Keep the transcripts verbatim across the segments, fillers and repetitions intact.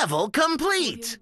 Level complete!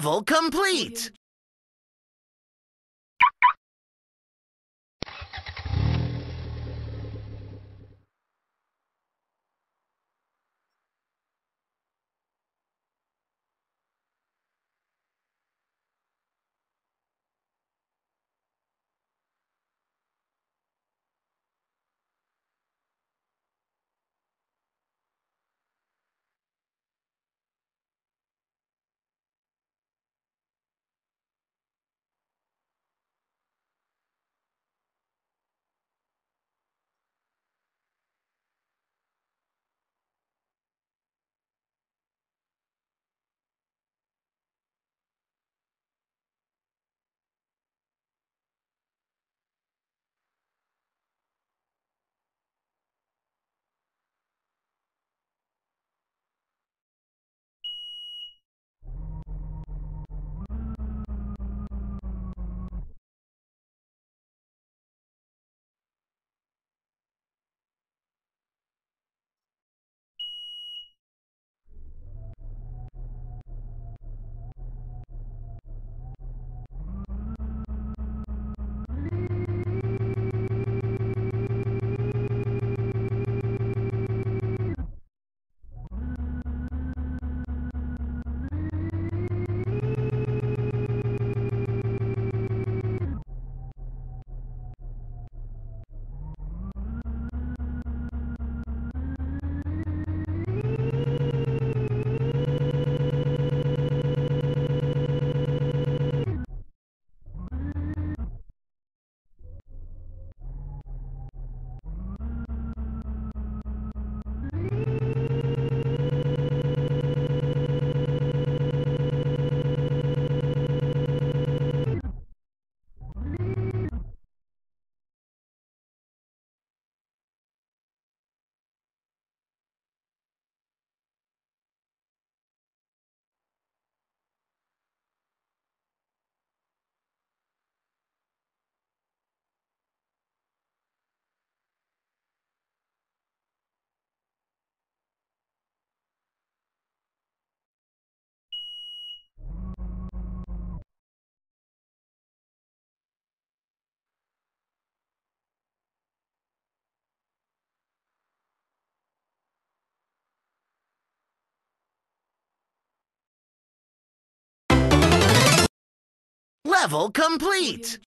Level complete! Level complete!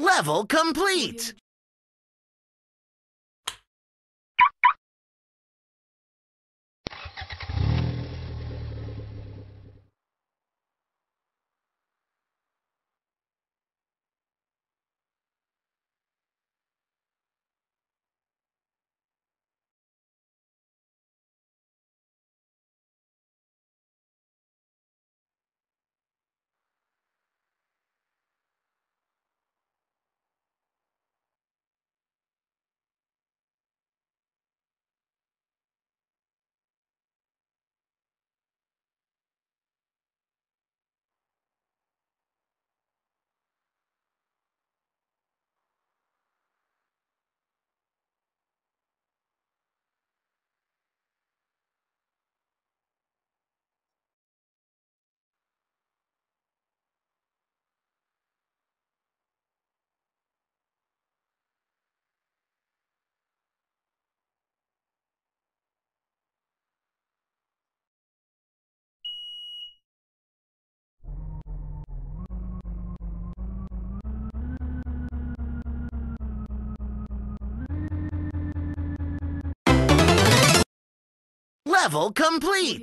Level complete! Level complete!